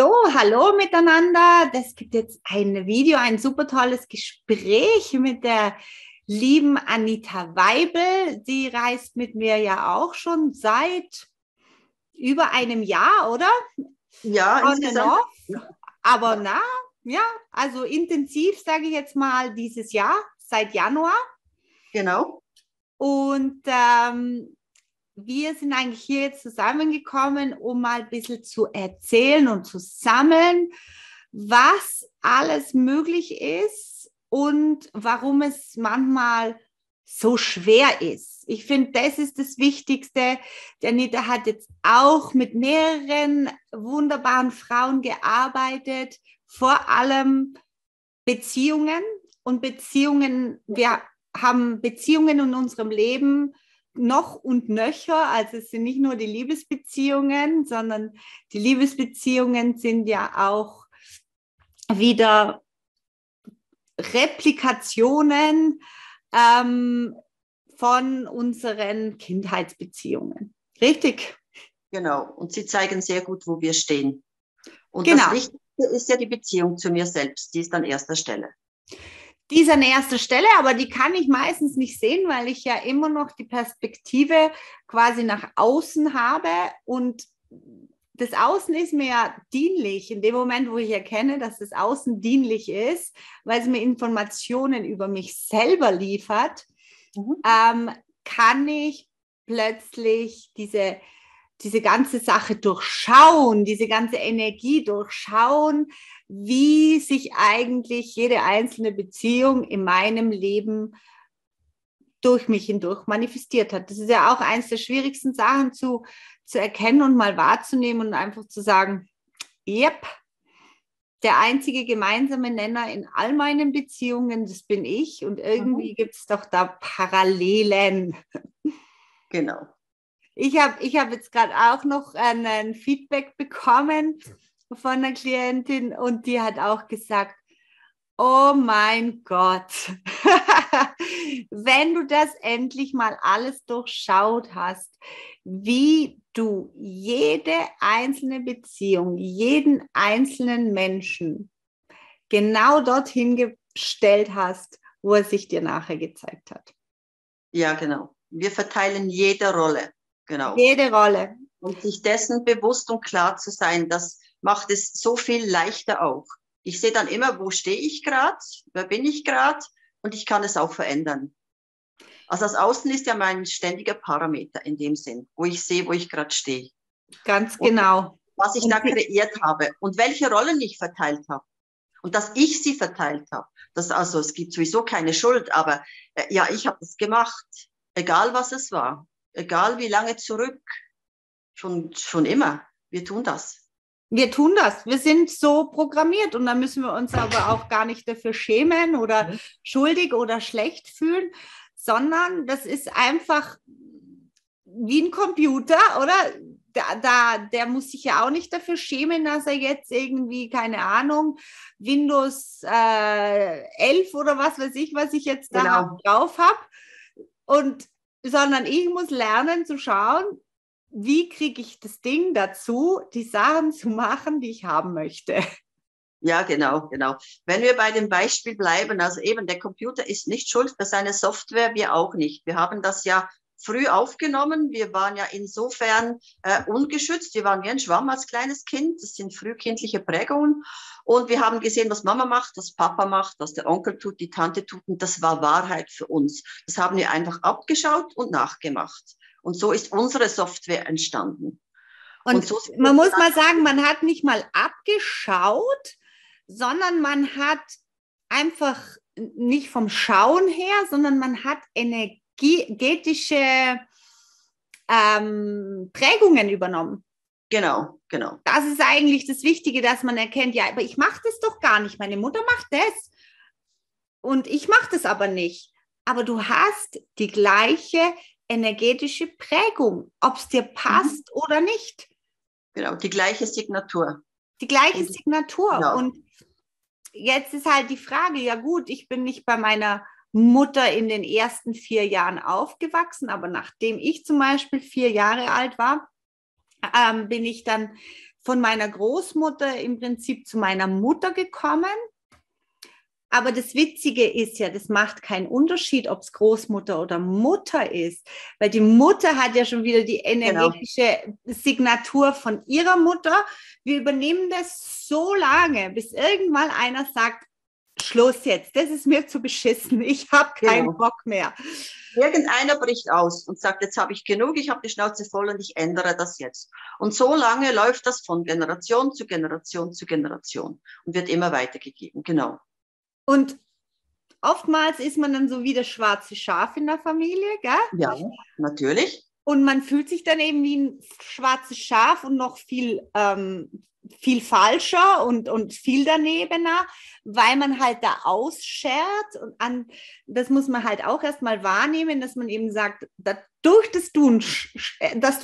So, hallo miteinander. Das gibt jetzt ein Video, ein super tolles Gespräch mit der lieben Anita Weibel. Sie reist mit mir ja auch schon seit über einem Jahr, oder? Ja, insgesamt. Aber na, ja, also intensiv, sage ich jetzt mal, dieses Jahr, seit Januar. Genau. Und wir sind eigentlich hier jetzt zusammengekommen, um mal ein bisschen zu erzählen und zu sammeln, was alles möglich ist und warum es manchmal so schwer ist. Ich finde, das ist das Wichtigste. Die Anita hat jetzt auch mit mehreren wunderbaren Frauen gearbeitet, vor allem Beziehungen. Und Beziehungen, wir haben Beziehungen in unserem Leben noch und nöcher, also es sind nicht nur die Liebesbeziehungen, sondern die Liebesbeziehungen sind ja auch wieder Replikationen von unseren Kindheitsbeziehungen. Richtig? Genau, und sie zeigen sehr gut, wo wir stehen. Und genau. Das Wichtigste ist ja die Beziehung zu mir selbst, die ist an erster Stelle. Die ist an erster Stelle, aber die kann ich meistens nicht sehen, weil ich ja immer noch die Perspektive quasi nach außen habe. Und das Außen ist mir ja dienlich, in dem Moment, wo ich erkenne, dass das Außen dienlich ist, weil es mir Informationen über mich selber liefert, kann ich plötzlich diese ganze Sache durchschauen, diese ganze Energie durchschauen, wie sich eigentlich jede einzelne Beziehung in meinem Leben durch mich hindurch manifestiert hat. Das ist ja auch eines der schwierigsten Sachen zu erkennen und mal wahrzunehmen und einfach zu sagen, yep, der einzige gemeinsame Nenner in all meinen Beziehungen, das bin ich, und irgendwie gibt es doch da Parallelen. Genau. Ich hab jetzt gerade auch noch ein Feedback bekommen von einer Klientin und die hat auch gesagt, oh mein Gott, wenn du das endlich mal alles durchschaut hast, wie du jede einzelne Beziehung, jeden einzelnen Menschen genau dorthin gestellt hast, wo er sich dir nachher gezeigt hat. Ja, genau. Wir verteilen jede Rolle. Genau. Jede Rolle. Und sich dessen bewusst und klar zu sein, das macht es so viel leichter auch. Ich sehe dann immer, wo stehe ich gerade, wer bin ich gerade, und ich kann es auch verändern. Also das Außen ist ja mein ständiger Parameter in dem Sinn, wo ich sehe, wo ich gerade stehe. Ganz genau. Und was ich da kreiert habe und welche Rollen ich verteilt habe. Und dass ich sie verteilt habe. Das, also es gibt sowieso keine Schuld, aber ja, ich habe das gemacht, egal was es war. Egal wie lange zurück, schon immer. Wir tun das. Wir tun das. Wir sind so programmiert und da müssen wir uns aber auch gar nicht dafür schämen oder schuldig oder schlecht fühlen, sondern das ist einfach wie ein Computer, oder? Der muss sich ja auch nicht dafür schämen, dass er jetzt irgendwie, keine Ahnung, Windows 11 oder was weiß ich, was ich jetzt da drauf habe. Sondern ich muss lernen zu schauen, wie kriege ich das Ding dazu, die Sachen zu machen, die ich haben möchte. Ja, genau. Wenn wir bei dem Beispiel bleiben, also eben der Computer ist nicht schuld für seine Software, wir auch nicht. Wir haben das ja früh aufgenommen, wir waren ja insofern ungeschützt, wir waren wie ein Schwamm als kleines Kind, das sind frühkindliche Prägungen und wir haben gesehen, was Mama macht, was Papa macht, was der Onkel tut, die Tante tut und das war Wahrheit für uns. Das haben wir einfach abgeschaut und nachgemacht und so ist unsere Software entstanden. Und so man muss mal sagen, man hat nicht mal abgeschaut, sondern man hat einfach nicht vom Schauen her, sondern man hat energetische Prägungen übernommen. Genau. Das ist eigentlich das Wichtige, dass man erkennt, ja, aber ich mache das doch gar nicht. Meine Mutter macht das und ich mache das aber nicht. Aber du hast die gleiche energetische Prägung, ob es dir passt oder nicht. Genau, die gleiche Signatur. Genau. Und jetzt ist halt die Frage, ja gut, ich bin nicht bei meiner Mutter in den ersten 4 Jahren aufgewachsen, aber nachdem ich zum Beispiel 4 Jahre alt war, bin ich dann von meiner Großmutter im Prinzip zu meiner Mutter gekommen. Aber das Witzige ist ja, das macht keinen Unterschied, ob es Großmutter oder Mutter ist, weil die Mutter hat ja schon wieder die energetische Signatur von ihrer Mutter. Wir übernehmen das so lange, bis irgendwann einer sagt, Schluss jetzt, das ist mir zu beschissen, ich habe keinen Bock mehr. Irgendeiner bricht aus und sagt, jetzt habe ich genug, ich habe die Schnauze voll und ich ändere das jetzt. Und so lange läuft das von Generation zu Generation zu Generation und wird immer weitergegeben, genau. Und oftmals ist man dann so wie das schwarze Schaf in der Familie, gell? Ja, natürlich. Und man fühlt sich dann eben wie ein schwarzes Schaf und noch viel, viel falscher und viel danebener, weil man halt da ausschert. Und das muss man halt auch erstmal wahrnehmen, dass man eben sagt, dadurch, dass du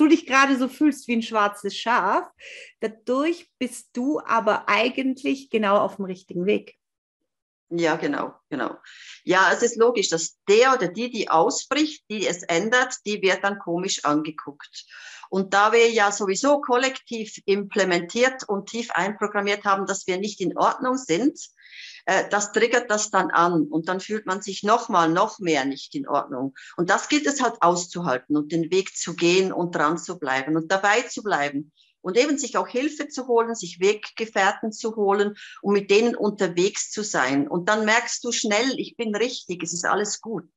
dich gerade so fühlst wie ein schwarzes Schaf, dadurch bist du aber eigentlich genau auf dem richtigen Weg. Ja, genau. Ja, es ist logisch, dass der oder die, die ausbricht, die es ändert, die wird dann komisch angeguckt. Und da wir ja sowieso kollektiv implementiert und tief einprogrammiert haben, dass wir nicht in Ordnung sind, das triggert das dann an. Und dann fühlt man sich noch mehr nicht in Ordnung. Und das gilt es halt auszuhalten und den Weg zu gehen und dran zu bleiben und dabei zu bleiben. Und eben sich auch Hilfe zu holen, sich Weggefährten zu holen und mit denen unterwegs zu sein. Und dann merkst du schnell, ich bin richtig, es ist alles gut.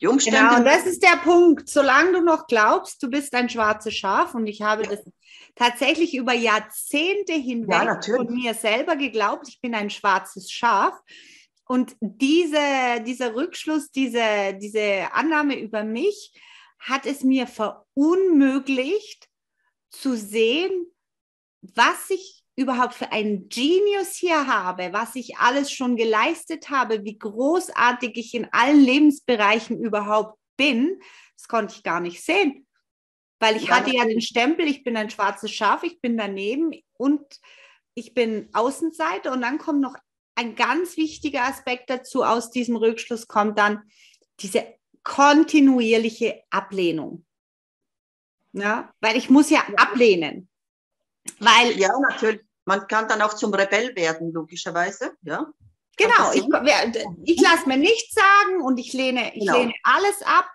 Die Umstände. Genau, und das ist der Punkt. Solange du noch glaubst, du bist ein schwarzes Schaf, und ich habe das tatsächlich über Jahrzehnte hinweg von mir selber geglaubt, ich bin ein schwarzes Schaf. Und dieser Rückschluss, diese Annahme über mich hat es mir verunmöglicht, zu sehen, was ich überhaupt für einen Genius hier habe, was ich alles schon geleistet habe, wie großartig ich in allen Lebensbereichen überhaupt bin. Das konnte ich gar nicht sehen, weil ich hatte ja den Stempel, ich bin ein schwarzes Schaf, ich bin daneben und ich bin Außenseiter. Und dann kommt noch ein ganz wichtiger Aspekt dazu, aus diesem Rückschluss kommt dann diese kontinuierliche Ablehnung. Ja, weil ich muss ja ablehnen. Weil ja, natürlich. Man kann dann auch zum Rebell werden, logischerweise. Ja. Genau, ich lasse mir nichts sagen und ich lehne alles ab,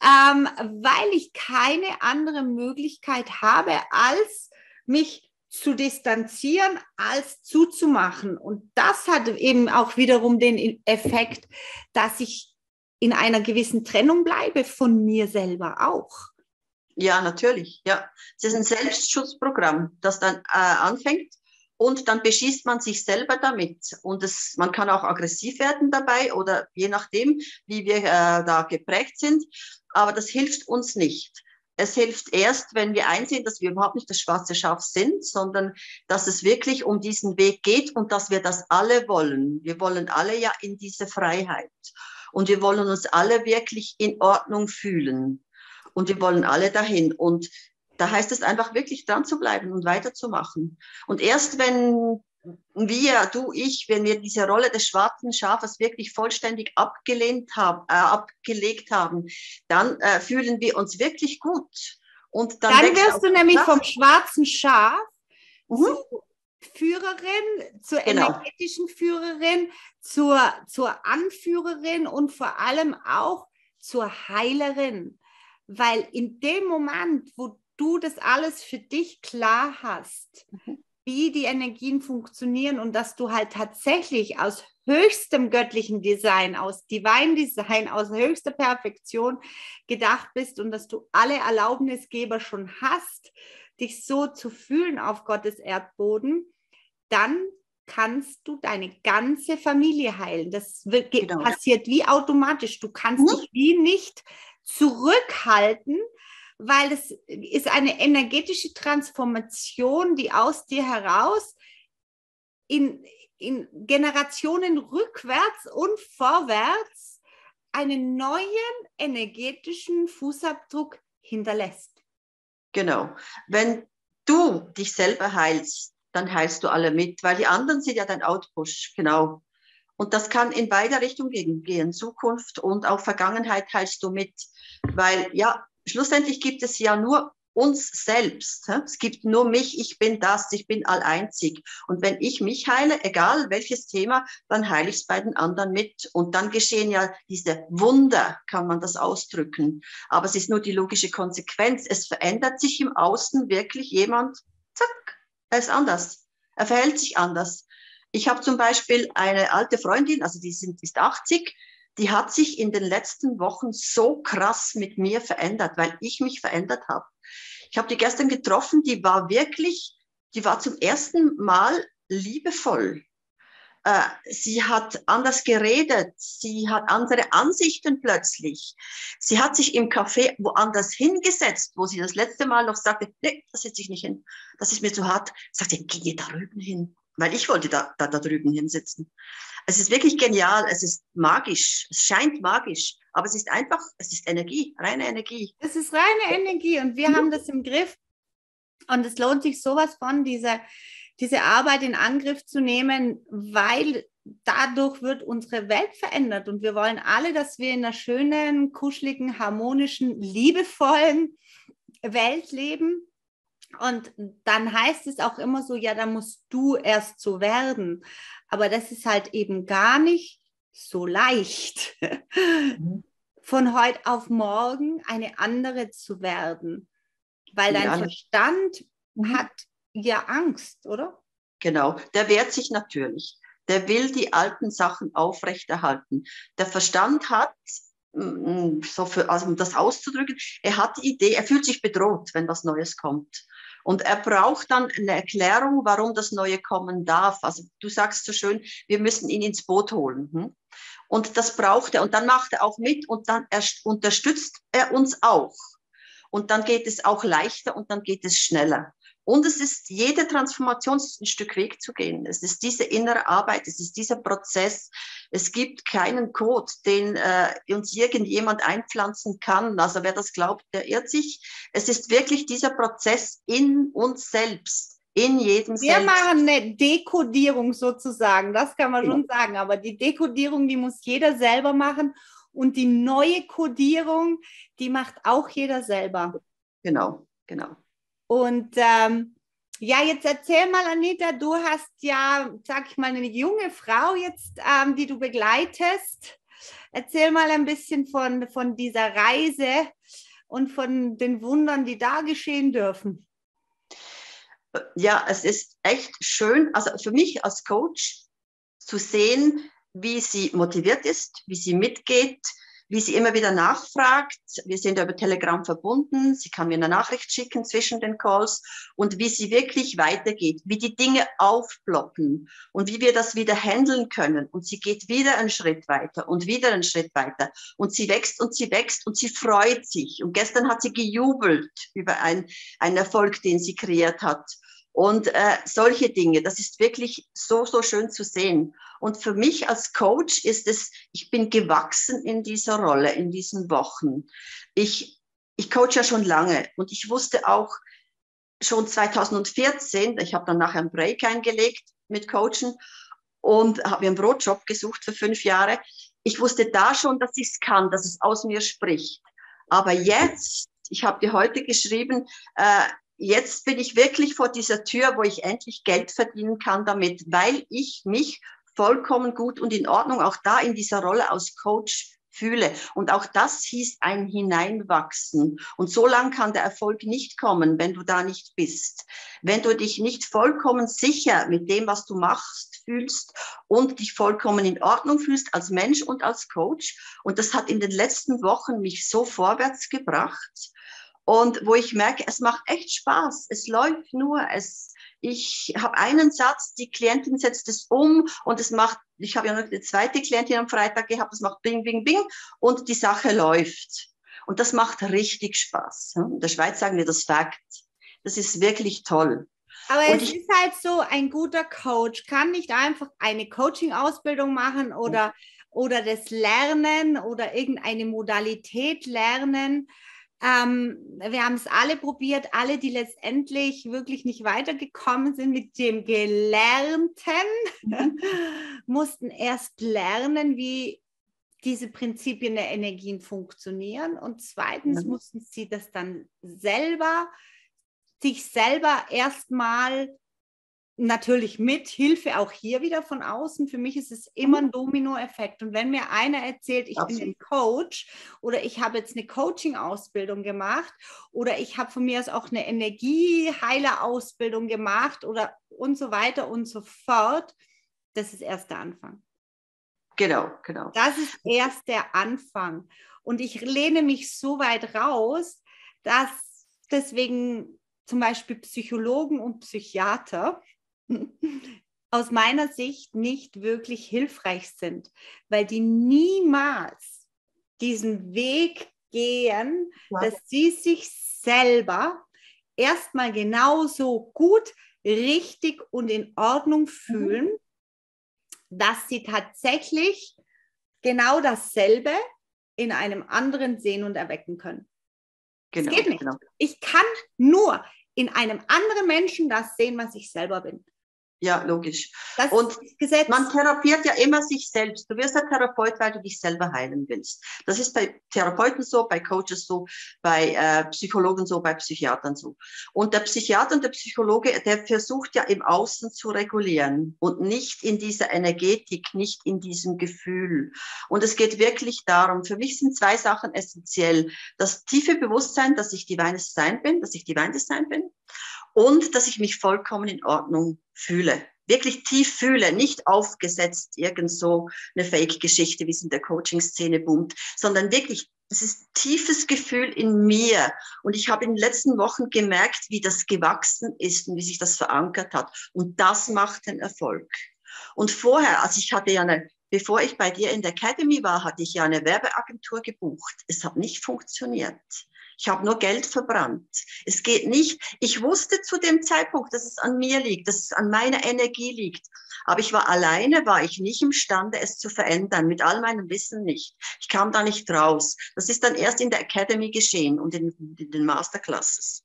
weil ich keine andere Möglichkeit habe, als mich zu distanzieren, als zuzumachen. Und das hat eben auch wiederum den Effekt, dass ich in einer gewissen Trennung bleibe von mir selber auch. Ja, natürlich. Ja. Es ist ein Selbstschutzprogramm, das dann anfängt und dann beschießt man sich selber damit. Und man kann auch aggressiv werden dabei oder je nachdem, wie wir da geprägt sind. Aber das hilft uns nicht. Es hilft erst, wenn wir einsehen, dass wir überhaupt nicht das schwarze Schaf sind, sondern dass es wirklich um diesen Weg geht und dass wir das alle wollen. Wir wollen alle ja in diese Freiheit und wir wollen uns alle wirklich in Ordnung fühlen. Und wir wollen alle dahin. Und da heißt es einfach wirklich dran zu bleiben und weiterzumachen. Und erst wenn wenn wir diese Rolle des schwarzen Schafes wirklich vollständig abgelegt haben, dann fühlen wir uns wirklich gut. Und dann wirst du nämlich vom schwarzen Schaf zu Führerin, zur energetischen Führerin, zur Anführerin und vor allem auch zur Heilerin. Weil in dem Moment, wo du das alles für dich klar hast, wie die Energien funktionieren und dass du halt tatsächlich aus höchstem göttlichen Design, aus Divine Design, aus höchster Perfektion gedacht bist und dass du alle Erlaubnisgeber schon hast, dich so zu fühlen auf Gottes Erdboden, dann kannst du deine ganze Familie heilen. Das passiert wie automatisch. Du kannst dich wie nicht zurückhalten, weil es ist eine energetische Transformation, die aus dir heraus in Generationen rückwärts und vorwärts einen neuen energetischen Fußabdruck hinterlässt. Genau. Wenn du dich selber heilst, dann heilst du alle mit, weil die anderen sind ja dein Outpush, genau. Und das kann in beide Richtungen gehen, Zukunft und auch Vergangenheit heilst du mit, weil ja, schlussendlich gibt es ja nur uns selbst. Es gibt nur mich, ich bin das, ich bin alleinzig. Und wenn ich mich heile, egal welches Thema, dann heile ich es bei den anderen mit. Und dann geschehen ja diese Wunder, kann man das ausdrücken. Aber es ist nur die logische Konsequenz. Es verändert sich im Außen wirklich jemand, zack, er ist anders. Er verhält sich anders. Ich habe zum Beispiel eine alte Freundin, also die ist 80, die hat sich in den letzten Wochen so krass mit mir verändert, weil ich mich verändert habe. Ich habe die gestern getroffen, die war zum ersten Mal liebevoll. Sie hat anders geredet, sie hat andere Ansichten plötzlich. Sie hat sich im Café woanders hingesetzt, wo sie das letzte Mal noch sagte, nee, da sitze ich nicht hin, das ist mir zu hart. Sagte, geh da drüben hin, weil ich wollte da drüben hinsitzen. Es ist wirklich genial, es ist magisch, es scheint magisch, aber es ist einfach, es ist Energie, reine Energie. Es ist reine Energie und wir haben das im Griff und es lohnt sich sowas von, diese Arbeit in Angriff zu nehmen, weil dadurch wird unsere Welt verändert und wir wollen alle, dass wir in einer schönen, kuscheligen, harmonischen, liebevollen Welt leben. Und dann heißt es auch immer so, ja, da musst du erst so werden. Aber das ist halt eben gar nicht so leicht, von heute auf morgen eine andere zu werden. Weil dein Verstand hat ja Angst, oder? Genau, der wehrt sich natürlich. Der will die alten Sachen aufrechterhalten. Der Verstand hat... also um das auszudrücken, er hat die Idee, er fühlt sich bedroht, wenn was Neues kommt. Und er braucht dann eine Erklärung, warum das Neue kommen darf. Also du sagst so schön, wir müssen ihn ins Boot holen. Und das braucht er. Und dann macht er auch mit und dann unterstützt er uns auch. Und dann geht es auch leichter und dann geht es schneller. Und es ist jede Transformation ein Stück Weg zu gehen. Es ist diese innere Arbeit, es ist dieser Prozess. Es gibt keinen Code, den uns irgendjemand einpflanzen kann. Also wer das glaubt, der irrt sich. Es ist wirklich dieser Prozess in uns selbst, in jedem selbst. Wir machen eine Dekodierung sozusagen, das kann man schon sagen. Aber die Dekodierung, die muss jeder selber machen. Und die neue Kodierung, die macht auch jeder selber. Genau, genau. Und ja, jetzt erzähl mal, Anita, du hast ja, sag ich mal, eine junge Frau jetzt, die du begleitest. Erzähl mal ein bisschen von dieser Reise und von den Wundern, die da geschehen dürfen. Ja, es ist echt schön, also für mich als Coach zu sehen, wie sie motiviert ist, wie sie mitgeht, wie sie immer wieder nachfragt. Wir sind über Telegram verbunden. Sie kann mir eine Nachricht schicken zwischen den Calls und wie sie wirklich weitergeht, wie die Dinge aufblocken und wie wir das wieder handeln können. Und sie geht wieder einen Schritt weiter und wieder einen Schritt weiter. Und sie wächst und sie wächst und sie freut sich. Und gestern hat sie gejubelt über einen Erfolg, den sie kreiert hat. Und solche Dinge, das ist wirklich so, so schön zu sehen. Und für mich als Coach ist es, ich bin gewachsen in dieser Rolle, in diesen Wochen. Ich coache ja schon lange und ich wusste auch schon 2014, ich habe dann nachher einen Break eingelegt mit Coachen und habe mir einen Brotjob gesucht für 5 Jahre. Ich wusste da schon, dass ich es kann, dass es aus mir spricht. Aber jetzt, ich habe dir heute geschrieben, jetzt bin ich wirklich vor dieser Tür, wo ich endlich Geld verdienen kann damit, weil ich mich vollkommen gut und in Ordnung auch da in dieser Rolle als Coach fühle. Und auch das hieß ein Hineinwachsen. Und so lang kann der Erfolg nicht kommen, wenn du da nicht bist. Wenn du dich nicht vollkommen sicher mit dem, was du machst, fühlst und dich vollkommen in Ordnung fühlst als Mensch und als Coach. Und das hat in den letzten Wochen mich so vorwärts gebracht. Und wo ich merke, es macht echt Spaß, es läuft nur, ich habe einen Satz, die Klientin setzt es um und es macht, ich habe ja noch eine zweite Klientin am Freitag gehabt, es macht bing, bing, bing und die Sache läuft. Und das macht richtig Spaß. In der Schweiz sagen wir das Fakt. Das ist wirklich toll. Aber es ist halt so, ein guter Coach kann nicht einfach eine Coaching-Ausbildung machen oder das Lernen oder irgendeine Modalität lernen. Wir haben es alle probiert, alle, die letztendlich wirklich nicht weitergekommen sind mit dem Gelernten, mussten erst lernen, wie diese Prinzipien der Energien funktionieren, und zweitens mussten sie das dann sich selber erstmal natürlich mit Hilfe auch hier wieder von außen. Für mich ist es immer ein Dominoeffekt. Und wenn mir einer erzählt, ich bin ein Coach oder ich habe jetzt eine Coaching-Ausbildung gemacht oder ich habe von mir aus auch eine Energieheiler-Ausbildung gemacht oder und so weiter und so fort, das ist erst der Anfang. Genau. Das ist erst der Anfang. Und ich lehne mich so weit raus, dass deswegen zum Beispiel Psychologen und Psychiater aus meiner Sicht nicht wirklich hilfreich sind, weil die niemals diesen Weg gehen, dass sie sich selber erstmal genauso gut, richtig und in Ordnung fühlen, dass sie tatsächlich genau dasselbe in einem anderen sehen und erwecken können. Genau, das geht nicht. Genau. Ich kann nur in einem anderen Menschen das sehen, was ich selber bin. Ja, logisch. Das und ist das Gesetz. Man therapiert ja immer sich selbst. Du wirst ein Therapeut, weil du dich selber heilen willst. Das ist bei Therapeuten so, bei Coaches so, bei Psychologen so, bei Psychiatern so. Und der Psychiater und der Psychologe, der versucht ja im Außen zu regulieren und nicht in dieser Energetik, nicht in diesem Gefühl. Und es geht wirklich darum, für mich sind zwei Sachen essentiell. Das tiefe Bewusstsein, dass ich Divine Design bin, und dass ich mich vollkommen in Ordnung fühle, wirklich tief fühle, nicht aufgesetzt irgend so eine Fake-Geschichte, wie es in der Coaching-Szene boomt, sondern wirklich, es ist tiefes Gefühl in mir. Und ich habe in den letzten Wochen gemerkt, wie das gewachsen ist und wie sich das verankert hat. Und das macht den Erfolg. Und vorher, also ich hatte ja eine, bevor ich bei dir in der Academy war, hatte ich ja eine Werbeagentur gebucht. Es hat nicht funktioniert. Ich habe nur Geld verbrannt. Es geht nicht. Ich wusste zu dem Zeitpunkt, dass es an mir liegt, dass es an meiner Energie liegt. Aber ich war alleine, war ich nicht imstande, es zu verändern, mit all meinem Wissen nicht. Ich kam da nicht raus. Das ist dann erst in der Academy geschehen und in den Masterclasses.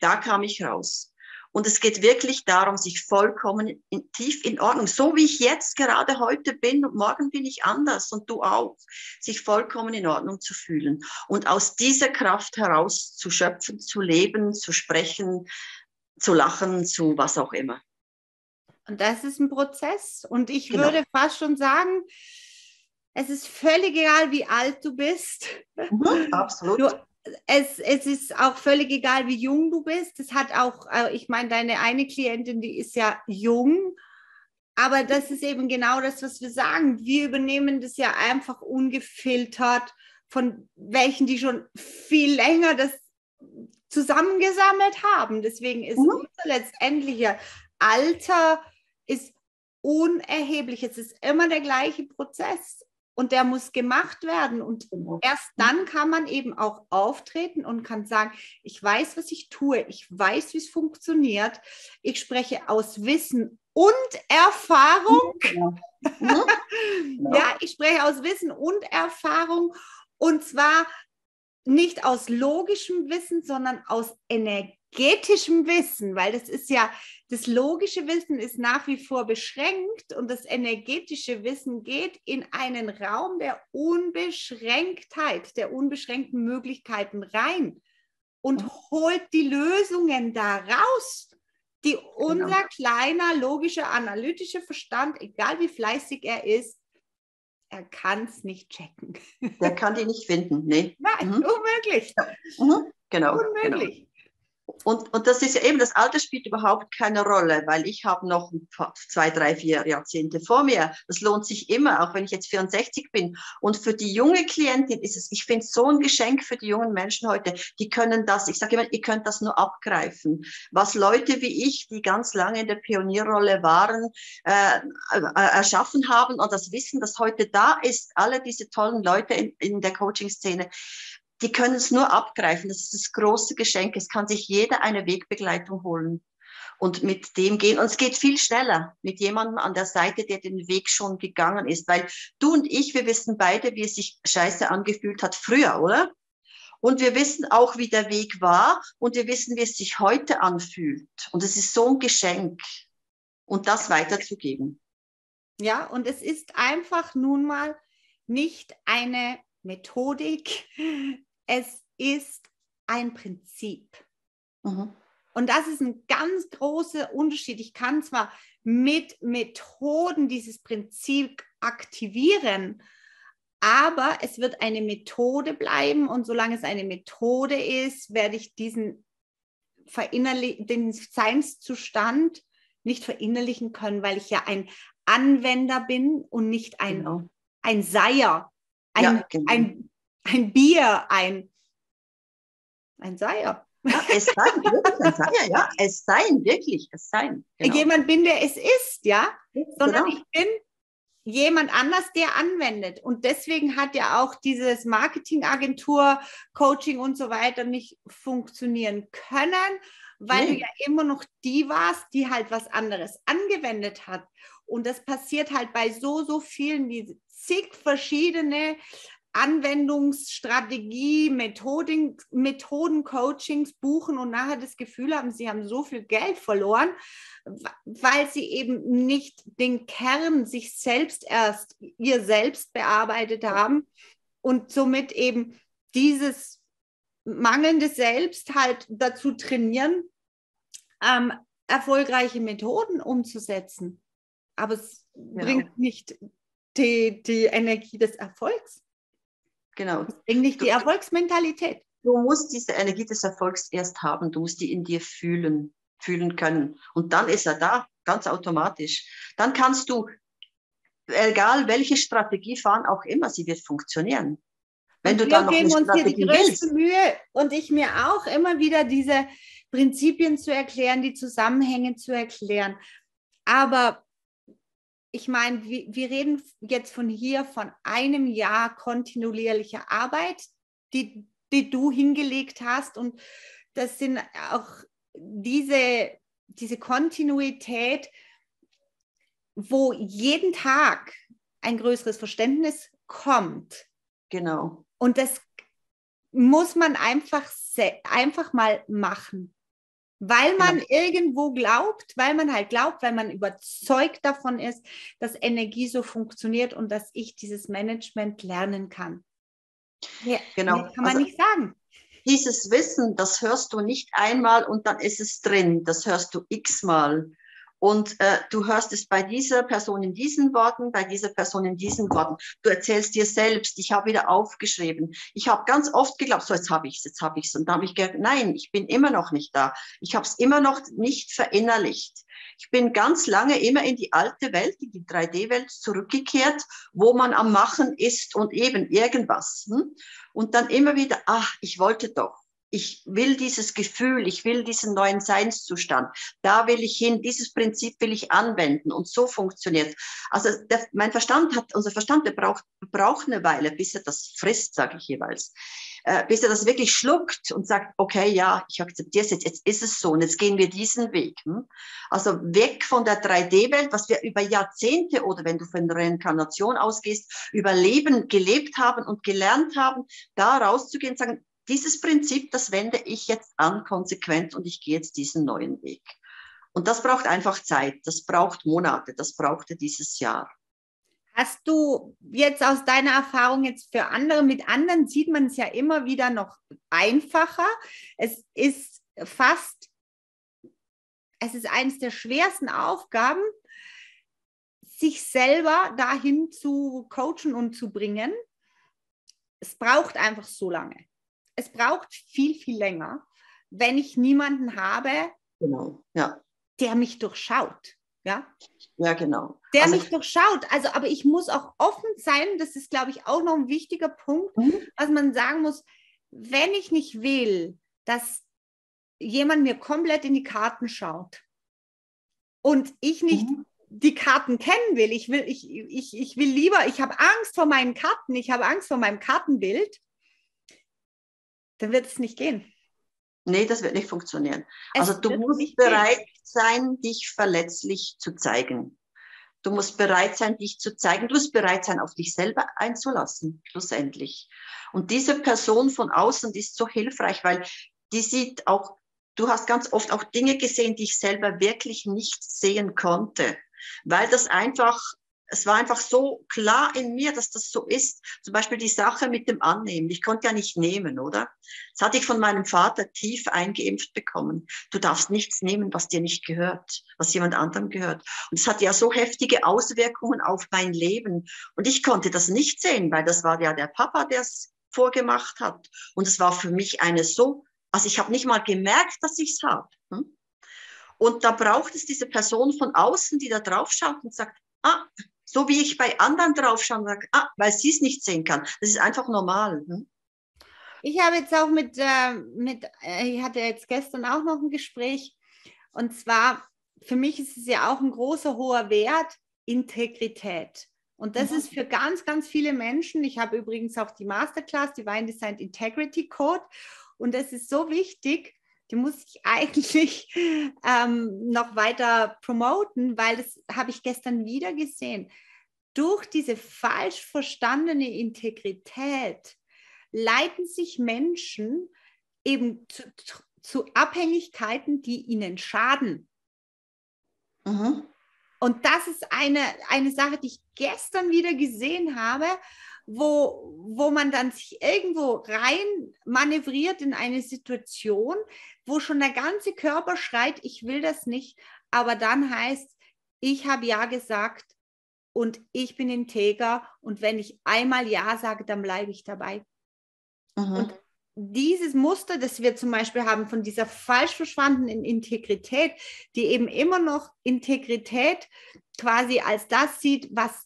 Da kam ich raus. Und es geht wirklich darum, sich vollkommen tief in Ordnung, so wie ich jetzt gerade heute bin und morgen bin ich anders und du auch, sich vollkommen in Ordnung zu fühlen und aus dieser Kraft heraus zu schöpfen, zu leben, zu sprechen, zu lachen, zu was auch immer. Und das ist ein Prozess. Und ich würde fast schon sagen, es ist völlig egal, wie alt du bist. Absolut. Es ist auch völlig egal, wie jung du bist. Das hat auch, ich meine, deine eine Klientin, die ist ja jung, aber das ist eben genau das, was wir sagen. Wir übernehmen das ja einfach ungefiltert von welchen, die schon viel länger das zusammengesammelt haben. Deswegen ist unser letztendlicher Alter ist unerheblich. Es ist immer der gleiche Prozess. Und der muss gemacht werden. Und erst dann kann man eben auch auftreten und kann sagen, ich weiß, was ich tue. Ich weiß, wie es funktioniert. Ich spreche aus Wissen und Erfahrung. Ja, ich spreche aus Wissen und Erfahrung. Und zwar nicht aus logischem Wissen, sondern aus energetischem Wissen. Weil das ist ja, das logische Wissen ist nach wie vor beschränkt und das energetische Wissen geht in einen Raum der Unbeschränktheit, der unbeschränkten Möglichkeiten rein und holt die Lösungen da raus, die unser kleiner, logischer, analytischer Verstand, egal wie fleißig er ist, er kann es nicht checken. Der kann die nicht finden, ne? Nein, unmöglich. Genau. Unmöglich. Genau. Und das ist ja eben, das Alter spielt überhaupt keine Rolle, weil ich habe noch 2, 3, 4 Jahrzehnte vor mir. Das lohnt sich immer, auch wenn ich jetzt 64 bin. Und für die junge Klientin ist es, ich finde, so ein Geschenk für die jungen Menschen heute. Die können das, ich sage immer, ihr könnt das nur abgreifen. Was Leute wie ich, die ganz lange in der Pionierrolle waren, erschaffen haben und das Wissen, das heute da ist, alle diese tollen Leute in der Coaching-Szene, die können es nur abgreifen. Das ist das große Geschenk. Es kann sich jeder eine Wegbegleitung holen und mit dem gehen. Und es geht viel schneller mit jemandem an der Seite, der den Weg schon gegangen ist. Weil du und ich, wir wissen beide, wie es sich scheiße angefühlt hat früher, oder? Und wir wissen auch, wie der Weg war. Und wir wissen, wie es sich heute anfühlt. Und es ist so ein Geschenk. Und das weiterzugeben. Ja, und es ist einfach nun mal nicht eine Methodik, es ist ein Prinzip. Mhm. Und das ist ein ganz großer Unterschied. Ich kann zwar mit Methoden dieses Prinzip aktivieren, aber es wird eine Methode bleiben und solange es eine Methode ist, werde ich diesen den Seinszustand nicht verinnerlichen können, weil ich ja ein Anwender bin und nicht ein, genau, ein Seier, ein, ja, genau, ein Bier, ein Seier. Ja, es sein, wirklich, ein Seier, ja, es sein, wirklich, es sein. Genau. Jemand bin, der es ist, ja, sondern genau, ich bin jemand anders, der anwendet. Und deswegen hat ja auch dieses Marketingagentur, Coaching und so weiter nicht funktionieren können, weil du ja immer noch die warst, die halt was anderes angewendet hat. Und das passiert halt bei so vielen, die zig verschiedene Anwendungsstrategie, Methoden, Coachings buchen und nachher das Gefühl haben, sie haben so viel Geld verloren, weil sie eben nicht den Kern, sich selbst erst, ihr selbst bearbeitet haben und somit eben dieses mangelnde Selbst halt dazu trainieren, erfolgreiche Methoden umzusetzen. Aber es bringt nicht die Energie des Erfolgs. Genau. Das bringt nicht die Erfolgsmentalität. Du musst diese Energie des Erfolgs erst haben, du musst die in dir fühlen können. Und dann ist er da, ganz automatisch. Dann kannst du, egal welche Strategie fahren, auch immer, sie wird funktionieren. Wenn du dann noch eine Strategie willst. Wir geben uns hier die größte Mühe und ich mir auch immer wieder diese Prinzipien zu erklären, die Zusammenhänge zu erklären. Aber ich meine, wir reden jetzt von hier von einem Jahr kontinuierlicher Arbeit, die du hingelegt hast. Und das sind auch diese Kontinuität, wo jeden Tag ein größeres Verständnis kommt. Genau. Und das muss man einfach mal machen. Weil man irgendwo glaubt, weil man überzeugt davon ist, dass Energie so funktioniert und dass ich dieses Management lernen kann. Ja, genau. Das kann man nicht sagen. Dieses Wissen, das hörst du nicht einmal und dann ist es drin. Das hörst du x-mal. Und du hörst es bei dieser Person in diesen Worten, bei dieser Person in diesen Worten. Du erzählst dir selbst, ich habe wieder aufgeschrieben. Ich habe ganz oft geglaubt, so jetzt habe ich es. Und dann habe ich gedacht, nein, ich bin immer noch nicht da. Ich habe es immer noch nicht verinnerlicht. Ich bin ganz lange immer in die alte Welt, in die 3D-Welt zurückgekehrt, wo man am Machen ist und eben irgendwas. Und dann immer wieder, ach, ich wollte doch. Ich will dieses Gefühl, ich will diesen neuen Seinszustand, da will ich hin, dieses Prinzip will ich anwenden und so funktioniert. Also unser Verstand, der braucht eine Weile, bis er das frisst, sage ich jeweils, bis er das wirklich schluckt und sagt, okay, ja, ich akzeptiere es jetzt ist es so und jetzt gehen wir diesen Weg. Also weg von der 3D-Welt, was wir über Jahrzehnte oder wenn du von Reinkarnation ausgehst, über Leben gelebt haben und gelernt haben, da rauszugehen und sagen, dieses Prinzip, das wende ich jetzt an, konsequent, und ich gehe jetzt diesen neuen Weg. Und das braucht einfach Zeit, das braucht Monate, das brauchte dieses Jahr. Hast du jetzt aus deiner Erfahrung jetzt für andere, mit anderen sieht man es ja immer wieder noch einfacher. Es ist eines der schwersten Aufgaben, sich selber dahin zu coachen und zu bringen. Es braucht einfach so lange. Es braucht viel, viel länger, wenn ich niemanden habe, genau, ja, der mich durchschaut. Ja, ja, genau. Der mich durchschaut. Also, aber ich muss auch offen sein, das ist, glaube ich, auch noch ein wichtiger Punkt, was man sagen muss, wenn ich nicht will, dass jemand mir komplett in die Karten schaut und ich nicht die Karten kennen will, ich habe Angst vor meinen Karten, ich habe Angst vor meinem Kartenbild, dann wird es nicht gehen. Nee, das wird nicht funktionieren. Also du musst bereit sein, dich verletzlich zu zeigen. Du musst bereit sein, dich zu zeigen. Du musst bereit sein, auf dich selber einzulassen, schlussendlich. Und diese Person von außen, die ist so hilfreich, weil die sieht auch, du hast ganz oft auch Dinge gesehen, die ich selber wirklich nicht sehen konnte, weil das einfach es war einfach so klar in mir, dass das so ist. Zum Beispiel die Sache mit dem Annehmen. Ich konnte ja nicht nehmen, oder? Das hatte ich von meinem Vater tief eingeimpft bekommen. Du darfst nichts nehmen, was dir nicht gehört, was jemand anderem gehört. Und es hatte ja so heftige Auswirkungen auf mein Leben. Und ich konnte das nicht sehen, weil das war ja der Papa, der es vorgemacht hat. Und es war für mich eine so, also ich habe nicht mal gemerkt, dass ich es habe. Und da braucht es diese Person von außen, die da drauf schaut und sagt, ah, so wie ich bei anderen drauf schaue und sage, ah, weil sie es nicht sehen kann. Das ist einfach normal. Ich habe jetzt auch ich hatte jetzt gestern auch noch ein Gespräch. Und zwar, für mich ist es ja auch ein großer, hoher Wert, Integrität. Und das ist für ganz, ganz viele Menschen, ich habe übrigens auch die Masterclass Divine Design Integrity Code. Und das ist so wichtig, die muss ich eigentlich noch weiter promoten, weil das habe ich gestern wieder gesehen. Durch diese falsch verstandene Integrität leiten sich Menschen eben zu Abhängigkeiten, die ihnen schaden. Mhm. Und das ist eine Sache, die ich gestern wieder gesehen habe, wo man dann sich irgendwo rein manövriert in eine Situation, wo schon der ganze Körper schreit, ich will das nicht, aber dann heißt, ich habe ja gesagt und ich bin integer und wenn ich einmal ja sage, dann bleibe ich dabei. Mhm. Und dieses Muster, das wir zum Beispiel haben von dieser falsch verstandenen Integrität, die eben immer noch Integrität quasi als das sieht, was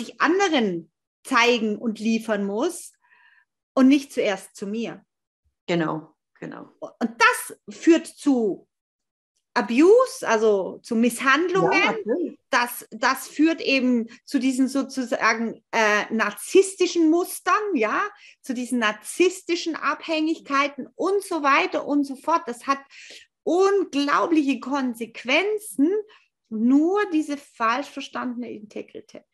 ich anderen zeigen und liefern muss und nicht zuerst zu mir. Genau. Und das führt zu Abuse, also zu Misshandlungen. Ja, okay. Das führt eben zu diesen sozusagen narzisstischen Mustern, ja, zu diesen narzisstischen Abhängigkeiten und so weiter und so fort. Das hat unglaubliche Konsequenzen, nur diese falsch verstandene Integrität.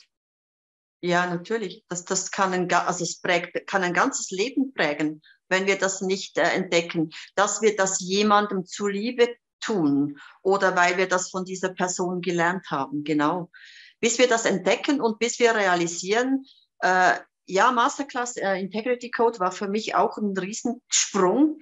Ja, natürlich. Das kann ein ganzes Leben prägen, wenn wir das nicht entdecken, dass wir das jemandem zuliebe tun oder weil wir das von dieser Person gelernt haben. Genau. Bis wir das entdecken und bis wir realisieren, ja, Masterclass Integrity Code war für mich auch ein Riesensprung,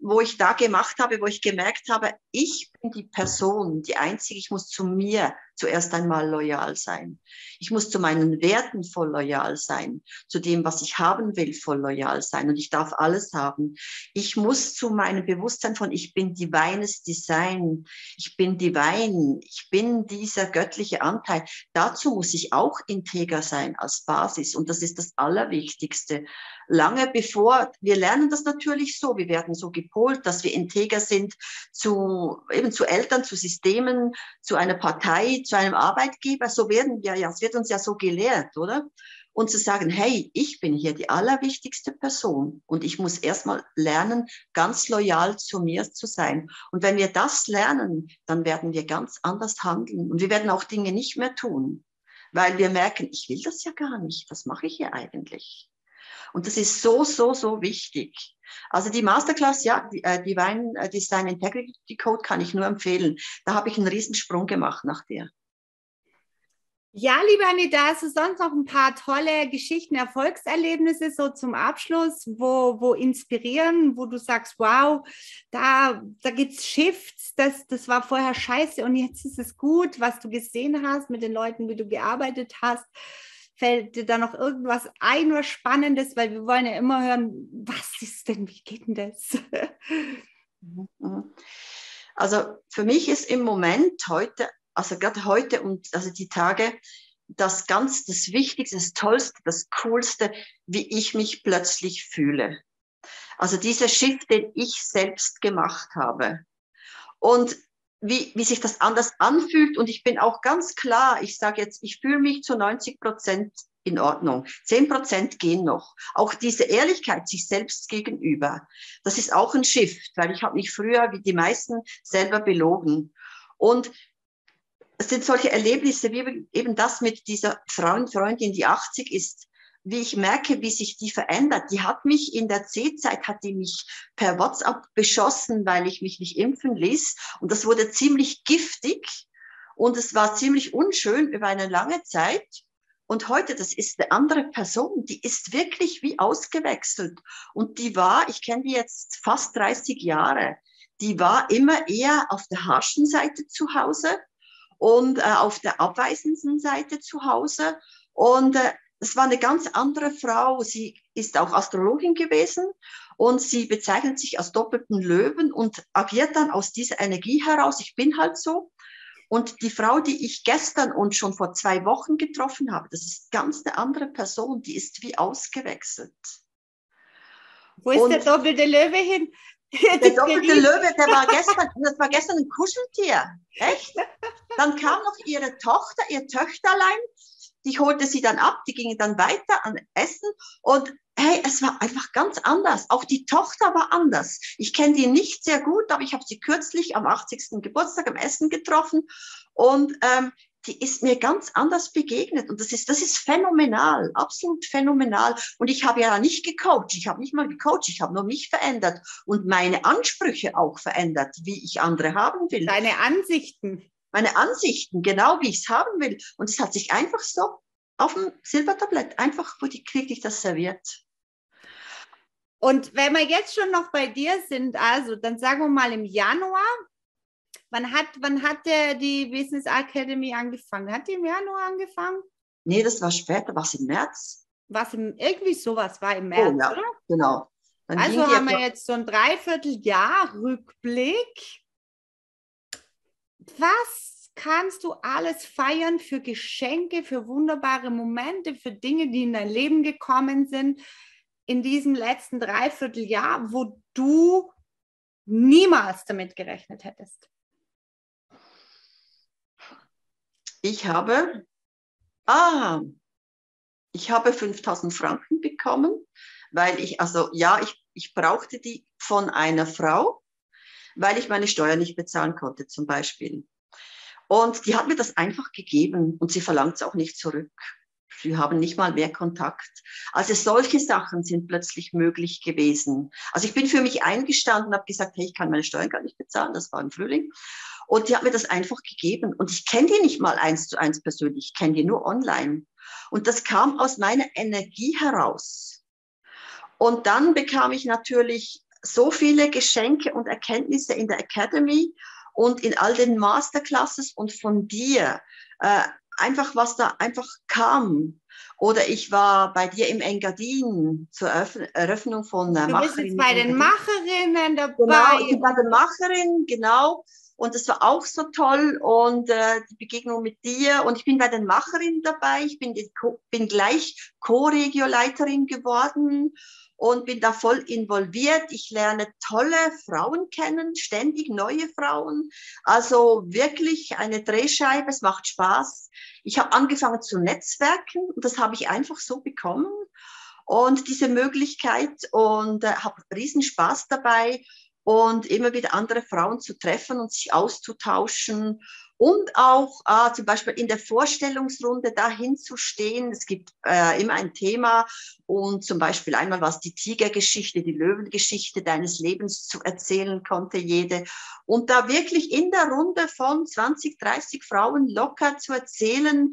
wo ich da gemacht habe, wo ich gemerkt habe, ich bin die Person, die Einzige, ich muss zu mir zuerst einmal loyal sein. Ich muss zu meinen Werten voll loyal sein, zu dem, was ich haben will, voll loyal sein und ich darf alles haben. Ich muss zu meinem Bewusstsein von, ich bin divines Design, ich bin divine, ich bin dieser göttliche Anteil. Dazu muss ich auch integer sein als Basis und das ist das Allerwichtigste. Lange bevor, wir lernen das natürlich so, wir werden so gepolt, dass wir integer sind zu Eltern, zu Systemen, zu einer Partei, zu einem Arbeitgeber, so werden wir ja, es wird uns ja so gelehrt, oder? Und zu sagen, hey, ich bin hier die allerwichtigste Person und ich muss erstmal lernen, ganz loyal zu mir zu sein. Und wenn wir das lernen, dann werden wir ganz anders handeln und wir werden auch Dinge nicht mehr tun, weil wir merken, ich will das ja gar nicht, was mache ich hier eigentlich? Und das ist so, so, so wichtig. Also die Masterclass, ja, Divine Design Integrity Code kann ich nur empfehlen. Da habe ich einen Riesensprung gemacht nach dir. Ja, liebe Anita, hast du sonst noch ein paar tolle Geschichten, Erfolgserlebnisse so zum Abschluss, wo inspirieren, wo du sagst, wow, da gibt es Shifts, das war vorher scheiße und jetzt ist es gut, was du gesehen hast mit den Leuten, wie du gearbeitet hast. Fällt dir da noch irgendwas ein, was Spannendes? Weil wir wollen ja immer hören, was ist denn, wie geht denn das? Also für mich ist im Moment heute, also gerade heute und also die Tage, das Wichtigste, das Tollste, das Coolste, wie ich mich plötzlich fühle. Also dieser Shift, den ich selbst gemacht habe. Und wie sich das anders anfühlt. Und ich bin auch ganz klar, ich sage jetzt, ich fühle mich zu 90% in Ordnung. 10% gehen noch. Auch diese Ehrlichkeit sich selbst gegenüber, das ist auch ein Shift, weil ich habe mich früher, wie die meisten, selber belogen. Und es sind solche Erlebnisse, wie eben das mit dieser Frauenfreundin, die 80 ist, wie ich merke, wie sich die verändert. Die hat mich in der C-Zeit, hat die mich per WhatsApp beschossen, weil ich mich nicht impfen ließ. Und das wurde ziemlich giftig. Und es war ziemlich unschön über eine lange Zeit. Und heute, das ist eine andere Person, die ist wirklich wie ausgewechselt. Und die war, ich kenne die jetzt fast 30 Jahre, die war immer eher auf der harschen Seite zu Hause und auf der abweisenden Seite zu Hause. Und das war eine ganz andere Frau. Sie ist auch Astrologin gewesen und sie bezeichnet sich als doppelten Löwen und agiert dann aus dieser Energie heraus. Ich bin halt so. Und die Frau, die ich gestern und schon vor 2 Wochen getroffen habe, das ist ganz eine andere Person, die ist wie ausgewechselt. Wo ist und der doppelte Löwe hin? Der doppelte Löwe, das war gestern ein Kuscheltier. Echt? Dann kam noch ihre Tochter, ihr Töchterlein, ich holte sie dann ab, die gingen dann weiter an Essen und hey, es war einfach ganz anders. Auch die Tochter war anders. Ich kenne die nicht sehr gut, aber ich habe sie kürzlich am 80. Geburtstag am Essen getroffen und die ist mir ganz anders begegnet und das ist phänomenal, absolut phänomenal. Und ich habe ja nicht gecoacht, ich habe nicht mal gecoacht, ich habe nur mich verändert und meine Ansprüche auch verändert, wie ich andere haben will. Deine Ansichten. Meine Ansichten, genau wie ich es haben will. Und es hat sich einfach so auf dem Silbertablett, einfach wo die kriege ich das serviert. Und wenn wir jetzt schon noch bei dir sind, also dann sagen wir mal im Januar, wann hat die Business Academy angefangen? Hat die im Januar angefangen? Nee, das war später, war es im März? Irgendwie sowas war im März, oh, ja, oder? Genau. Dann also haben wir jetzt so ein Dreivierteljahr Rückblick. Was kannst du alles feiern für Geschenke, für wunderbare Momente, für Dinge, die in dein Leben gekommen sind in diesem letzten Dreivierteljahr, wo du niemals damit gerechnet hättest? Ich habe 5.000 Franken bekommen, weil ich brauchte die von einer Frau, weil ich meine Steuer nicht bezahlen konnte zum Beispiel. Und die hat mir das einfach gegeben und sie verlangt es auch nicht zurück. Sie haben nicht mal mehr Kontakt. Also solche Sachen sind plötzlich möglich gewesen. Also ich bin für mich eingestanden, habe gesagt, hey, ich kann meine Steuern gar nicht bezahlen. Das war im Frühling. Und die hat mir das einfach gegeben. Und ich kenne die nicht mal 1:1 persönlich, ich kenne die nur online. Und das kam aus meiner Energie heraus. Und dann bekam ich natürlich so viele Geschenke und Erkenntnisse in der Academy und in all den Masterclasses und von dir. Einfach, was da einfach kam. Oder ich war bei dir im Engadin zur Eröffnung von Macherinnen. Du bist jetzt bei den Macherinnen dabei. Genau, ich bin bei den Macherinnen, genau. Und das war auch so toll und die Begegnung mit dir. Und ich bin bei den Macherinnen dabei. Ich bin gleich Co-Regioleiterin geworden. Und bin da voll involviert. Ich lerne tolle Frauen kennen, ständig neue Frauen. Also wirklich eine Drehscheibe, es macht Spaß. Ich habe angefangen zu netzwerken und das habe ich einfach so bekommen. Und diese Möglichkeit und habe riesen Spaß dabei und immer wieder andere Frauen zu treffen und sich auszutauschen. Und auch zum Beispiel in der Vorstellungsrunde dahin zu stehen. Es gibt immer ein Thema und zum Beispiel einmal war es die Tigergeschichte, die Löwengeschichte deines Lebens zu erzählen konnte jede. Und da wirklich in der Runde von 20, 30 Frauen locker zu erzählen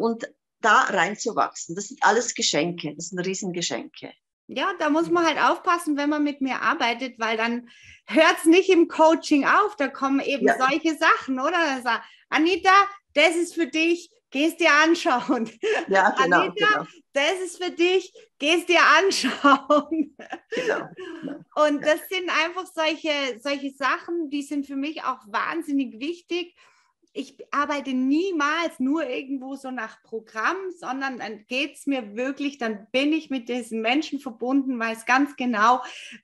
und da reinzuwachsen. Das sind alles Geschenke, das sind Riesengeschenke. Ja, da muss man halt aufpassen, wenn man mit mir arbeitet, weil dann hört es nicht im Coaching auf. Da kommen eben solche Sachen, oder? Da sagt, Anita, das ist für dich, geh es dir anschauen. Ja, genau, Anita, genau. Das ist für dich, geh es dir anschauen. Genau, genau. Und das sind einfach solche Sachen, die sind für mich auch wahnsinnig wichtig. Ich arbeite niemals nur irgendwo so nach Programm, sondern dann geht es mir wirklich, dann bin ich mit diesen Menschen verbunden, weiß ganz genau,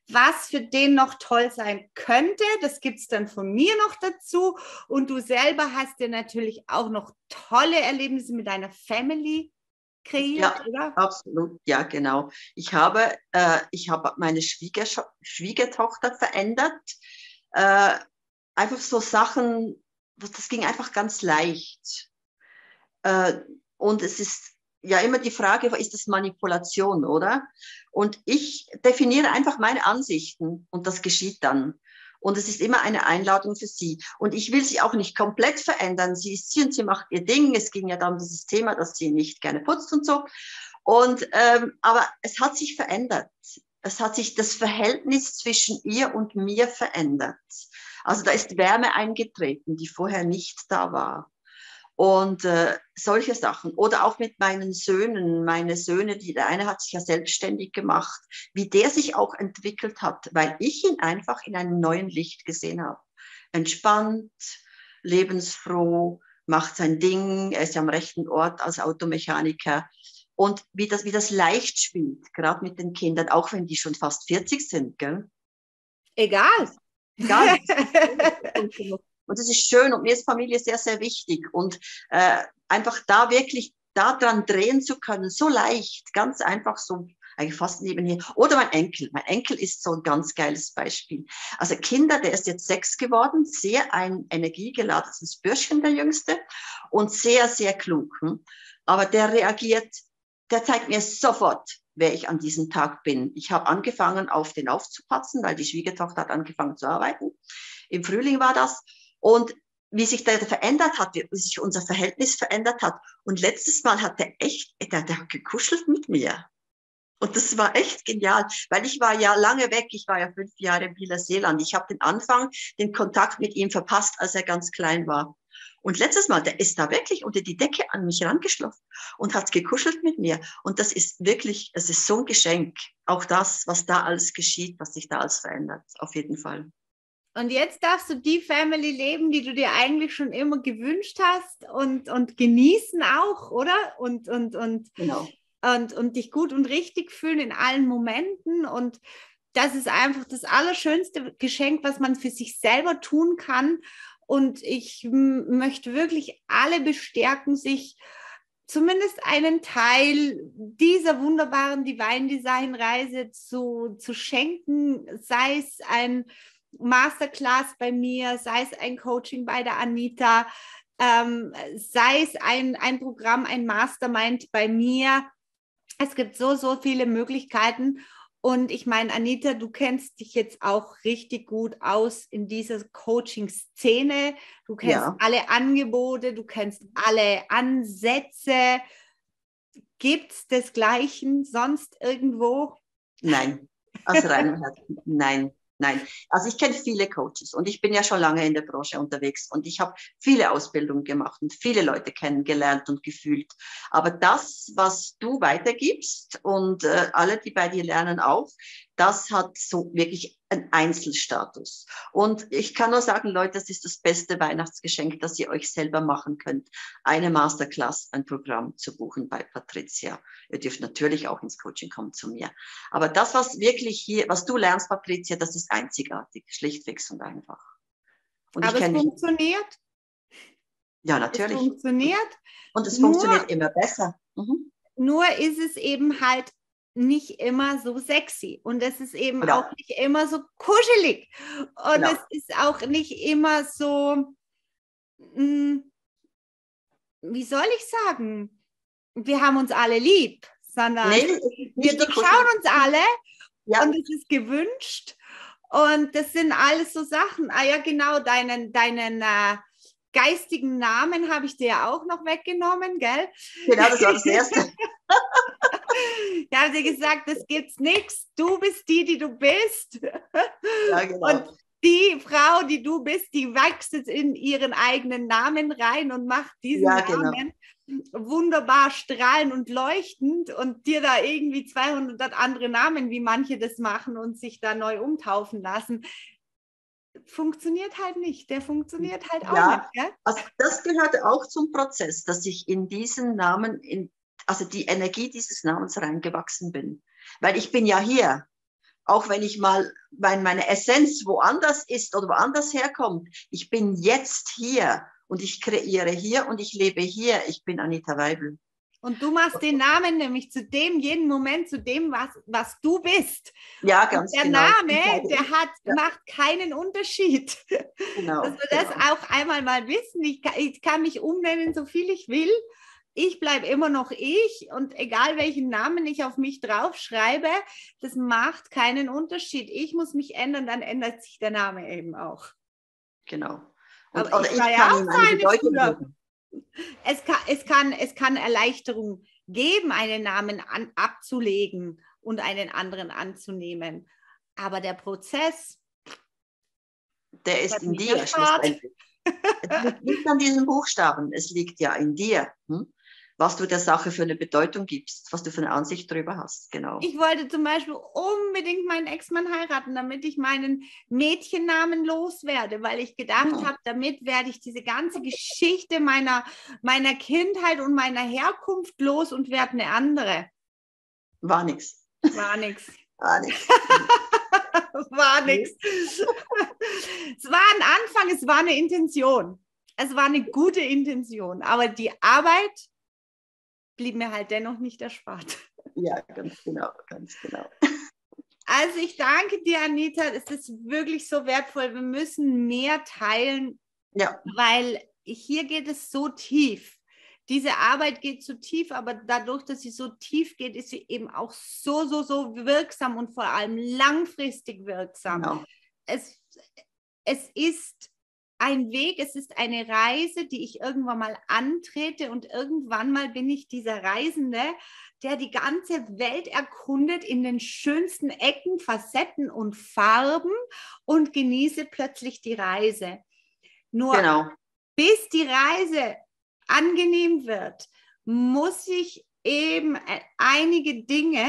was für den noch toll sein könnte. Das gibt es dann von mir noch dazu. Und du selber hast dir natürlich auch noch tolle Erlebnisse mit deiner Family kreiert, ja, oder? Absolut, ja, genau. Ich habe meine Schwiegertochter verändert. Einfach so Sachen. Das ging einfach ganz leicht. Und es ist ja immer die Frage, ist das Manipulation, oder? Und ich definiere einfach meine Ansichten und das geschieht dann. Und es ist immer eine Einladung für sie. Und ich will sie auch nicht komplett verändern. Sie ist sie und sie macht ihr Ding. Es ging ja darum, dieses Thema, dass sie nicht gerne putzt und so. Und, aber es hat sich verändert. Es hat sich das Verhältnis zwischen ihr und mir verändert. Also da ist Wärme eingetreten, die vorher nicht da war. Und solche Sachen. Oder auch mit meinen Söhnen. Meine Söhne, der eine hat sich ja selbstständig gemacht, wie der sich auch entwickelt hat, weil ich ihn einfach in einem neuen Licht gesehen habe. Entspannt, lebensfroh, macht sein Ding, er ist am rechten Ort als Automechaniker. Und wie das leicht spielt, gerade mit den Kindern, auch wenn die schon fast 40 sind. Gell? Egal. Und das ist schön und mir ist Familie sehr, sehr wichtig. Und einfach da wirklich daran drehen zu können, so leicht, ganz einfach so, eigentlich fast nebenher. Oder mein Enkel. Mein Enkel ist so ein ganz geiles Beispiel. Also Kinder, der ist jetzt 6 geworden, sehr ein energiegeladenes Bürschchen, der Jüngste, und sehr, sehr klug. Hm? Aber der reagiert, der zeigt mir sofort, wer ich an diesem Tag bin. Ich habe angefangen, auf den aufzupatzen, weil die Schwiegertochter hat angefangen zu arbeiten. Im Frühling war das. Und wie sich da verändert hat, wie sich unser Verhältnis verändert hat. Und letztes Mal hat er echt, der hat gekuschelt mit mir. Und das war echt genial, weil ich war ja lange weg. Ich war ja 5 Jahre in Neuseeland. Ich habe den Anfang, den Kontakt mit ihm verpasst, als er ganz klein war. Und letztes Mal, der ist da wirklich unter die Decke an mich herangeschlüpft und hat gekuschelt mit mir. Und das ist wirklich, es ist so ein Geschenk. Auch das, was da alles geschieht, was sich da alles verändert, auf jeden Fall. Und jetzt darfst du die Family leben, die du dir eigentlich schon immer gewünscht hast und genießen auch, oder? Genau. Und dich gut und richtig fühlen in allen Momenten. Und das ist einfach das allerschönste Geschenk, was man für sich selber tun kann. Und ich möchte wirklich alle bestärken, sich zumindest einen Teil dieser wunderbaren Divine Design Reise zu schenken, sei es ein Masterclass bei mir, sei es ein Coaching bei der Anita, sei es ein Programm, ein Mastermind bei mir. Es gibt so, so viele Möglichkeiten. Und ich meine, Anita, du kennst dich jetzt auch richtig gut aus in dieser Coaching-Szene. Du kennst alle Angebote, du kennst alle Ansätze. Gibt es desgleichen sonst irgendwo? Nein, aus reinem Herzen, nein. Also ich kenne viele Coaches und ich bin ja schon lange in der Branche unterwegs und ich habe viele Ausbildungen gemacht und viele Leute kennengelernt und gefühlt. Aber das, was du weitergibst und alle, die bei dir lernen auch, das hat so wirklich einen Einzelstatus. Und ich kann nur sagen, Leute, das ist das beste Weihnachtsgeschenk, das ihr euch selber machen könnt. Eine Masterclass, ein Programm zu buchen bei Patricia. Ihr dürft natürlich auch ins Coaching kommen zu mir. Aber das, was wirklich hier, was du lernst, Patricia, das ist einzigartig, schlichtweg und einfach. Und aber es funktioniert? Ja, natürlich. Es funktioniert. Und es funktioniert immer besser. Mhm. Nur ist es eben halt nicht immer so sexy und es ist eben auch nicht immer so kuschelig und es ist auch nicht immer so, wie soll ich sagen, wir haben uns alle lieb, sondern wir durchschauen uns alle und es ist gewünscht und das sind alles so Sachen. Ah ja, genau, deinen geistigen Namen habe ich dir ja auch noch weggenommen, gell? Genau, das war das Erste. Ich habe dir gesagt, das gibt's nichts. Du bist die du bist. Ja, genau. Und die Frau, die du bist, die wächst jetzt in ihren eigenen Namen rein und macht diesen Namen wunderbar strahlend und leuchtend und dir da irgendwie 200 andere Namen, wie manche das machen und sich da neu umtaufen lassen. Funktioniert halt nicht, der funktioniert halt auch nicht. Gell? Also das gehört auch zum Prozess, dass ich in diesen Namen, also die Energie dieses Namens reingewachsen bin. Weil ich bin ja hier, auch wenn ich mal, wenn meine Essenz woanders ist oder woanders herkommt, ich bin jetzt hier und ich kreiere hier und ich lebe hier. Ich bin Anita Weibel. Und du machst den Namen nämlich zu dem, jeden Moment, zu dem, was du bist. Ja, ganz genau. Der Name, der macht keinen Unterschied. Genau, dass wir das auch einmal mal wissen. Ich kann mich umnennen, so viel ich will. ich bleibe immer noch ich und egal welchen Namen ich auf mich draufschreibe, das macht keinen Unterschied. Ich muss mich ändern, dann ändert sich der Name eben auch. Genau. Und aber ich kann auch Bedeutung. Es kann Erleichterung geben, einen Namen abzulegen und einen anderen anzunehmen. Aber der Prozess, der ist in dir. Es liegt an diesen Buchstaben. Es liegt ja in dir, was du der Sache für eine Bedeutung gibst, was du für eine Ansicht darüber hast. Genau. Ich wollte zum Beispiel unbedingt meinen Ex-Mann heiraten, damit ich meinen Mädchennamen loswerde, weil ich gedacht habe, damit werde ich diese ganze Geschichte meiner Kindheit und meiner Herkunft los und werde eine andere. War nichts. War nichts. War nichts. War nichts. Es war ein Anfang, es war eine Intention. Es war eine gute Intention, aber die Arbeit blieb mir halt dennoch nicht erspart. Ja, ganz genau, ganz genau. Also ich danke dir, Anita, es ist wirklich so wertvoll. Wir müssen mehr teilen, ja, weil hier geht es so tief. Diese Arbeit geht so tief, aber dadurch, dass sie so tief geht, ist sie eben auch so, so, so wirksam und vor allem langfristig wirksam. Genau. Es ist ein Weg, es ist eine Reise, die ich irgendwann mal antrete und irgendwann mal bin ich dieser Reisende, der die ganze Welt erkundet in den schönsten Ecken, Facetten und Farben und genieße plötzlich die Reise. Nur genau. Bis die Reise angenehm wird, muss ich eben einige Dinge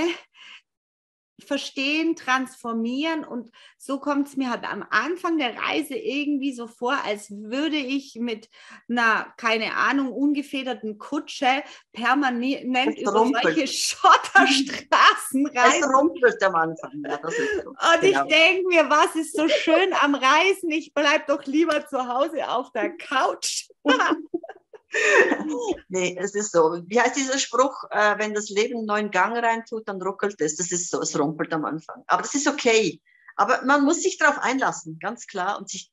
verstehen, transformieren und so kommt es mir halt am Anfang der Reise irgendwie so vor, als würde ich mit einer, keine Ahnung, ungefederten Kutsche permanent über solche Schotterstraßen reisen. Es rumpelt am Anfang. Ja, das ist so. Und genau. Ich denke mir, was ist so schön am Reisen? Ich bleibe doch lieber zu Hause auf der Couch. Nee, es ist so. Wie heißt dieser Spruch? Wenn das Leben einen neuen Gang reintut, dann ruckelt es. Das ist so, es rumpelt am Anfang. Aber das ist okay. Aber man muss sich darauf einlassen, ganz klar. Und sich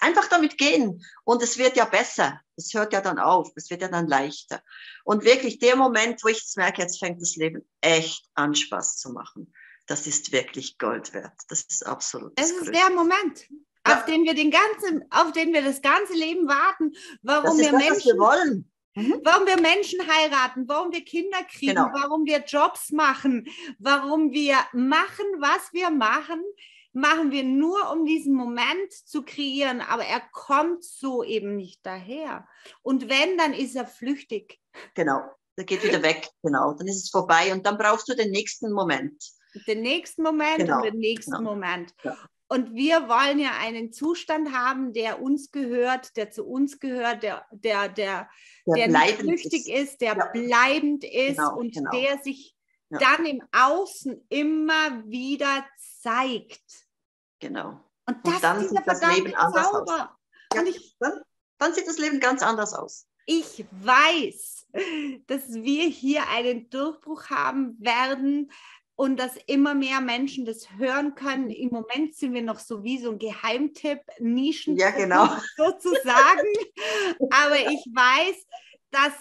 einfach damit gehen. Und es wird ja besser. Es hört ja dann auf. Es wird ja dann leichter. Und wirklich der Moment, wo ich es merke, jetzt fängt das Leben echt an, Spaß zu machen. Das ist wirklich Gold wert. Das ist absolut. Das ist der Moment. Ja. Auf den wir das ganze Leben warten, warum wir Menschen wollen. Warum wir Menschen heiraten, warum wir Kinder kriegen, genau. Warum wir Jobs machen, warum wir machen, was wir machen, machen wir nur, um diesen Moment zu kreieren, aber er kommt so eben nicht daher. Und wenn, dann ist er flüchtig. Genau, der geht wieder weg, genau, dann ist es vorbei und dann brauchst du den nächsten Moment. Den nächsten Moment genau. Und den nächsten genau. Moment. Ja. Und wir wollen ja einen Zustand haben, der uns gehört, der zu uns gehört, der nicht flüchtig ist, der ja. bleibend ist genau, und genau. der sich ja. dann im Außen immer wieder zeigt. Genau. Und dann sieht das Leben anders aus. Ja, dann sieht das Leben ganz anders aus. Ich weiß, dass wir hier einen Durchbruch haben werden, und dass immer mehr Menschen das hören können. Im Moment sind wir noch so wie so ein Geheimtipp, Nischen ja, genau. sozusagen. Aber ich weiß, dass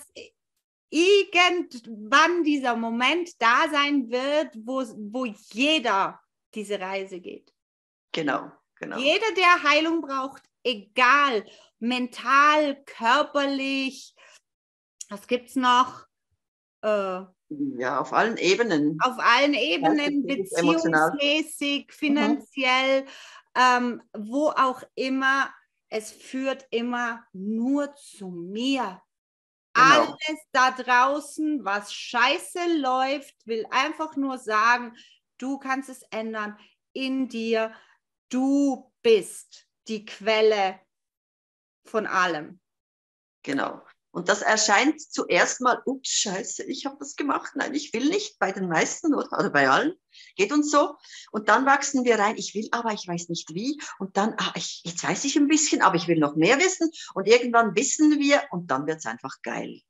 irgendwann dieser Moment da sein wird, wo jeder diese Reise geht. Genau, genau. Jeder, der Heilung braucht, egal, mental, körperlich, was gibt es noch? Ja, auf allen Ebenen. Auf allen Ebenen, beziehungsmäßig, finanziell, wo auch immer. Es führt immer nur zu mir. Genau. Alles da draußen, was scheiße läuft, will einfach nur sagen, du kannst es ändern in dir. Du bist die Quelle von allem. Genau. Und das erscheint zuerst mal, ups, scheiße, ich habe das gemacht, nein, ich will nicht, bei den meisten oder bei allen, geht uns so. Und dann wachsen wir rein, ich will aber, ich weiß nicht wie. Und dann, jetzt weiß ich ein bisschen, aber ich will noch mehr wissen. Und irgendwann wissen wir und dann wird es einfach geil,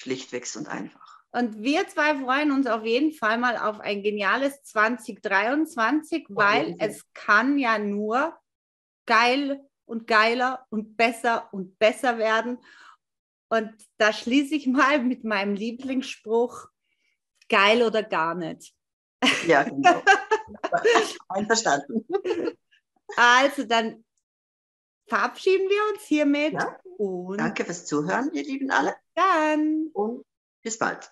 schlichtweg und einfach. Und wir zwei freuen uns auf jeden Fall mal auf ein geniales 2023, weil es kann ja nur geil und geiler und besser werden. Und da schließe ich mal mit meinem Lieblingsspruch, geil oder gar nicht. Ja, genau. Einverstanden. Also dann verabschieden wir uns hiermit. Ja, und danke fürs Zuhören, ihr Lieben alle. Dann. Und bis bald.